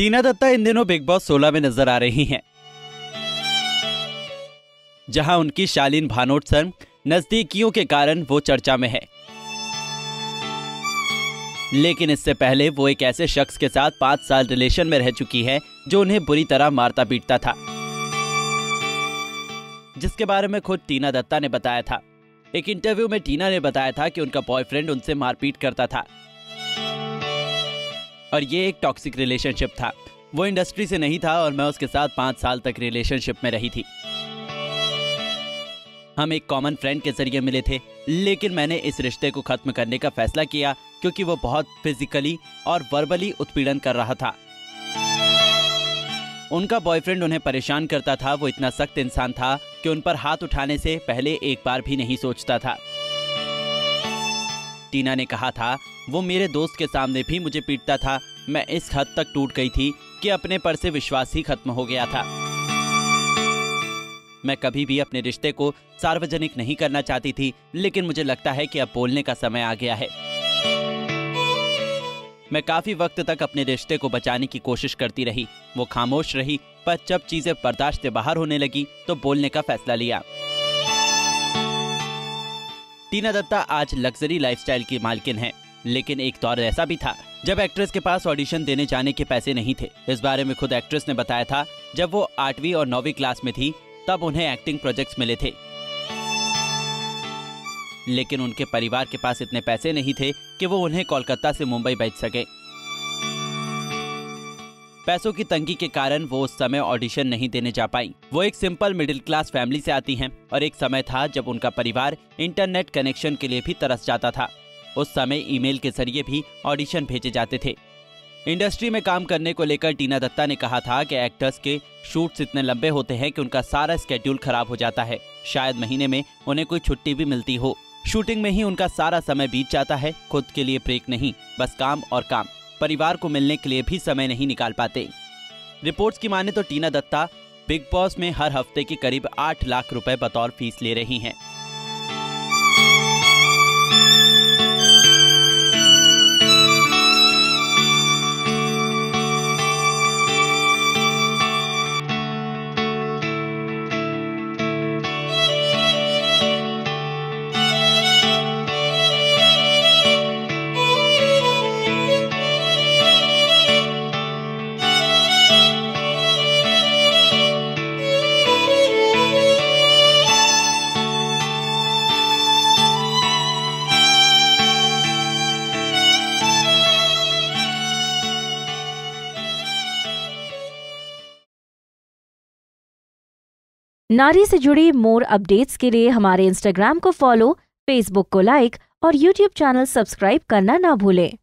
टीना दत्ता इन दिनों big boss 16 में नजर आ रही हैं, जहां उनकी शालीन भानोट संग नजदीकियों के कारण वो चर्चा में है। लेकिन इससे पहले वो एक ऐसे शख्स के साथ 5 साल रिलेशन में रह चुकी है जो उन्हें बुरी तरह मारता पीटता था, जिसके बारे में खुद टीना दत्ता ने बताया था। एक इंटरव्यू में टीना ने बताया था कि उनका बॉयफ्रेंड उनसे मारपीट करता था और ये एक टॉक्सिक रिलेशनशिप था। वो इंडस्ट्री से नहीं था और मैं उसके साथ 5 साल तक रिलेशनशिप में रही थी। हम एक कॉमन फ्रेंड के जरिए मिले थे, लेकिन मैंने इस रिश्ते को खत्म करने का फैसला किया क्योंकि वो बहुत फिजिकली और वर्बली उत्पीड़न कर रहा था। उनका बॉयफ्रेंड उन्हें परेशान करता था। वो इतना सख्त इंसान था कि उन पर हाथ उठाने से पहले एक बार भी नहीं सोचता था। टीना ने कहा था, वो मेरे दोस्त के सामने भी मुझे पीटता था। मैं इस हद तक टूट गई थी कि अपने पर से विश्वास ही खत्म हो गया था। मैं कभी भी अपने रिश्ते को सार्वजनिक नहीं करना चाहती थी, लेकिन मुझे लगता है कि अब बोलने का समय आ गया है। मैं काफी वक्त तक अपने रिश्ते को बचाने की कोशिश करती रही। वो खामोश रही, पर जब चीजें बर्दाश्त से बाहर होने लगी तो बोलने का फैसला लिया। टीना दत्ता आज लग्जरी लाइफस्टाइल की मालकिन है, लेकिन एक दौर ऐसा भी था जब एक्ट्रेस के पास ऑडिशन देने जाने के पैसे नहीं थे। इस बारे में खुद एक्ट्रेस ने बताया था, जब वो 8वीं और 9वीं क्लास में थी तब उन्हें एक्टिंग प्रोजेक्ट्स मिले थे, लेकिन उनके परिवार के पास इतने पैसे नहीं थे कि वो उन्हें कोलकाता से मुंबई भेज सके। पैसों की तंगी के कारण वो उस समय ऑडिशन नहीं देने जा पाई। वो एक सिंपल मिडिल क्लास फैमिली से आती हैं और एक समय था जब उनका परिवार इंटरनेट कनेक्शन के लिए भी तरस जाता था। उस समय ईमेल के जरिए भी ऑडिशन भेजे जाते थे। इंडस्ट्री में काम करने को लेकर टीना दत्ता ने कहा था कि एक्टर्स के शूट्स इतने लंबे होते हैं कि उनका सारा स्केड्यूल खराब हो जाता है। शायद महीने में उन्हें कोई छुट्टी भी मिलती हो। शूटिंग में ही उनका सारा समय बीत जाता है, खुद के लिए ब्रेक नहीं, बस काम और काम। परिवार को मिलने के लिए भी समय नहीं निकाल पाते। रिपोर्ट्स की माने तो टीना दत्ता बिग बॉस में हर हफ्ते के करीब 8 लाख रुपए बतौर फीस ले रही हैं। नारी से जुड़ी मोर अपडेट्स के लिए हमारे इंस्टाग्राम को फॉलो, फेसबुक को लाइक और यूट्यूब चैनल सब्सक्राइब करना ना भूलें।